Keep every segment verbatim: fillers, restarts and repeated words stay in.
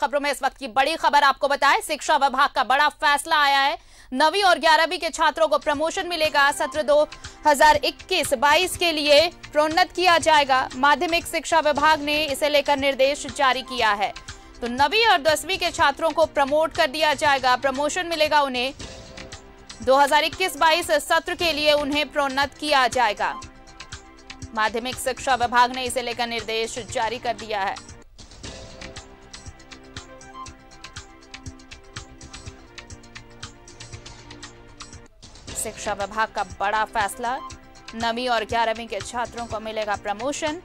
खबरों में इस वक्त की बड़ी खबर आपको बताएं, शिक्षा विभाग का बड़ा फैसला आया है। नवीं और ग्यारहवीं के छात्रों को प्रमोशन मिलेगा। सत्र दो हजार इक्कीस बाईस के लिए प्रोन्नत किया जाएगा। माध्यमिक शिक्षा विभाग ने इसे लेकर निर्देश जारी किया है। तो नवीं और दसवीं के छात्रों को प्रमोट कर दिया जाएगा, प्रमोशन मिलेगा उन्हें। दो हजार इक्कीस बाईस सत्र के लिए उन्हें प्रोन्नत किया जाएगा। माध्यमिक शिक्षा विभाग ने इसे लेकर निर्देश जारी कर दिया है। शिक्षा विभाग का बड़ा फैसला, नवीं और ग्यारहवीं के छात्रों को मिलेगा प्रमोशन।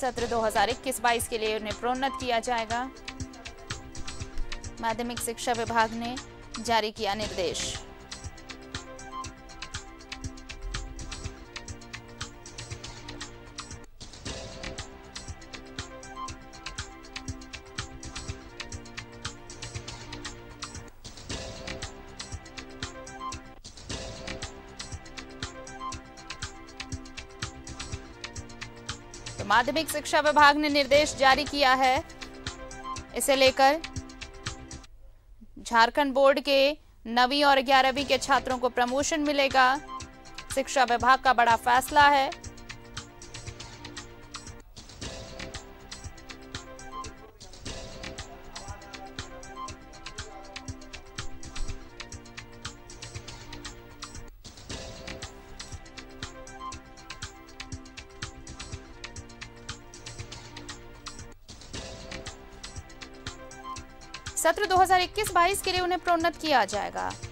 सत्र दो हजार इक्कीस बाईस के लिए उन्हें प्रोन्नत किया जाएगा। माध्यमिक शिक्षा विभाग ने जारी किया निर्देश। तो माध्यमिक शिक्षा विभाग ने निर्देश जारी किया है। इसे लेकर झारखंड बोर्ड के नवीं और ग्यारहवीं के छात्रों को प्रमोशन मिलेगा। शिक्षा विभाग का बड़ा फैसला है। सत्र दो हजार इक्कीस बाईस के लिए उन्हें प्रोन्नत किया जाएगा।